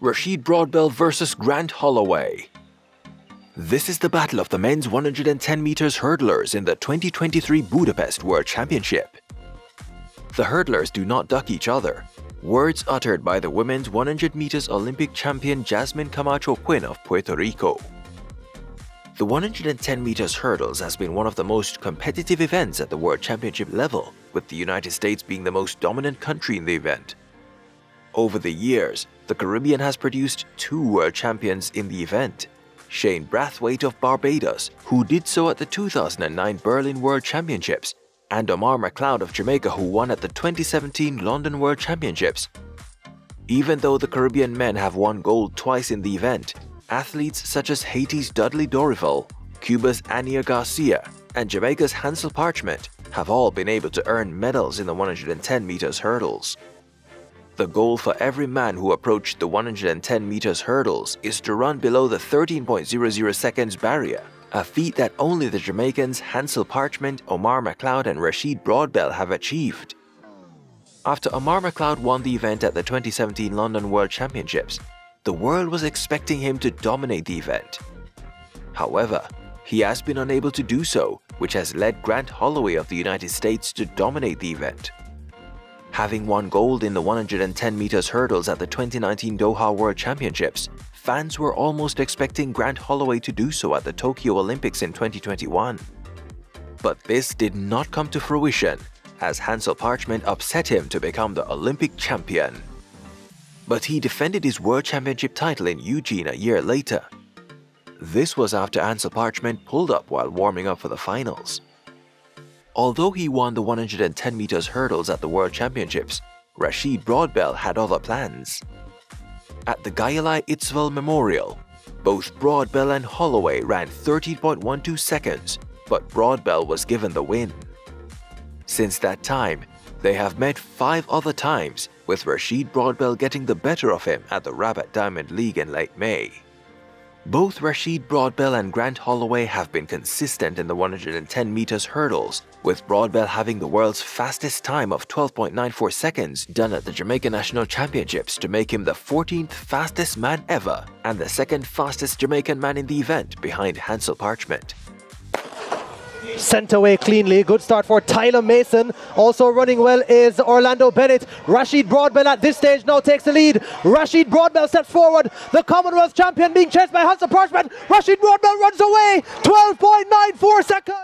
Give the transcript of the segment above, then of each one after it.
Rasheed Broadbell versus Grant Holloway. This is the battle of the men's 110 meters hurdlers in the 2023 Budapest World Championship. The hurdlers do not duck each other. Words uttered by the women's 100 meters Olympic champion Jasmine Camacho-Quinn of Puerto Rico. The 110 meters hurdles has been one of the most competitive events at the World Championship level, with the United States being the most dominant country in the event. Over the years, the Caribbean has produced two world champions in the event: Shane Brathwaite of Barbados, who did so at the 2009 Berlin World Championships, and Omar McLeod of Jamaica, who won at the 2017 London World Championships. Even though the Caribbean men have won gold twice in the event, athletes such as Haiti's Dudley Dorival, Cuba's Anier Garcia, and Jamaica's Hansle Parchment have all been able to earn medals in the 110 meters hurdles. The goal for every man who approached the 110 meters hurdles is to run below the 13.00 seconds barrier, a feat that only the Jamaicans Hansle Parchment, Omar McLeod, and Rasheed Broadbell have achieved. After Omar McLeod won the event at the 2017 London World Championships, the world was expecting him to dominate the event. However, he has been unable to do so, which has led Grant Holloway of the United States to dominate the event. Having won gold in the 110 meters hurdles at the 2019 Doha World Championships, fans were almost expecting Grant Holloway to do so at the Tokyo Olympics in 2021. But this did not come to fruition, as Hansle Parchment upset him to become the Olympic champion. But he defended his World Championship title in Eugene a year later. This was after Hansle Parchment pulled up while warming up for the finals. Although he won the 110 meters hurdles at the World Championships, Rasheed Broadbell had other plans. At the Gyulai István Memorial, both Broadbell and Holloway ran 13.12 seconds, but Broadbell was given the win. Since that time, they have met 5 other times, with Rasheed Broadbell getting the better of him at the Rabat Diamond League in late May. Both Rasheed Broadbell and Grant Holloway have been consistent in the 110 meters hurdles, with Broadbell having the world's fastest time of 12.94 seconds done at the Jamaica National Championships to make him the 14th fastest man ever and the 2nd fastest Jamaican man in the event, behind Hansle Parchment. Sent away cleanly. Good start for Tyler Mason. Also running well is Orlando Bennett. Rasheed Broadbell at this stage now takes the lead. Rasheed Broadbell steps forward. The Commonwealth champion being chased by Hansle Parchment. Rasheed Broadbell runs away. 12.94 seconds.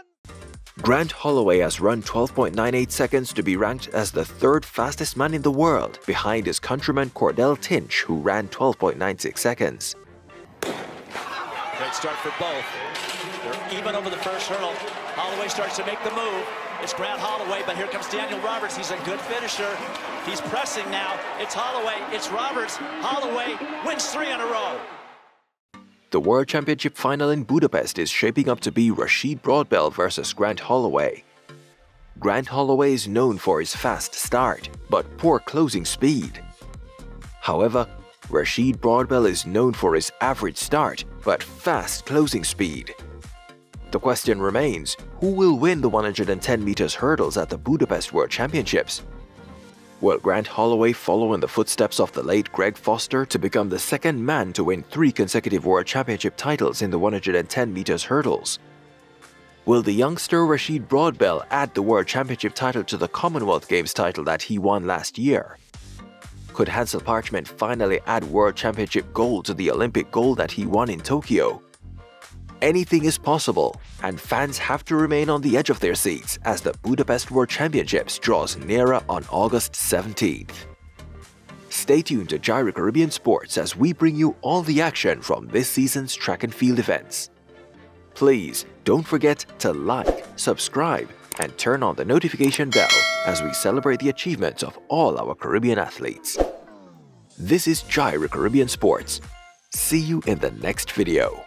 Grant Holloway has run 12.98 seconds to be ranked as the 3rd fastest man in the world, behind his countryman Cordell Tinch, who ran 12.96 seconds. Great start for both. They're even over the first hurdle. Holloway starts to make the move. It's Grant Holloway, but here comes Daniel Roberts. He's a good finisher. He's pressing now. It's Holloway. It's Roberts. Holloway wins 3 in a row. The World Championship final in Budapest is shaping up to be Rasheed Broadbell versus Grant Holloway. Grant Holloway is known for his fast start, but poor closing speed. However, Rasheed Broadbell is known for his average start, but fast closing speed. The question remains, who will win the 110 meters hurdles at the Budapest World Championships? Will Grant Holloway follow in the footsteps of the late Greg Foster to become the 2nd man to win 3 consecutive World Championship titles in the 110 meters hurdles? Will the youngster Rasheed Broadbell add the World Championship title to the Commonwealth Games title that he won last year? Could Hansle Parchment finally add World Championship gold to the Olympic gold that he won in Tokyo? Anything is possible, and fans have to remain on the edge of their seats as the Budapest World Championships draws nearer on August 17th. Stay tuned to J-irie Caribbean Sports as we bring you all the action from this season's track and field events. Please don't forget to like, subscribe, and turn on the notification bell as we celebrate the achievements of all our Caribbean athletes. This is J-irie Caribbean Sports. See you in the next video.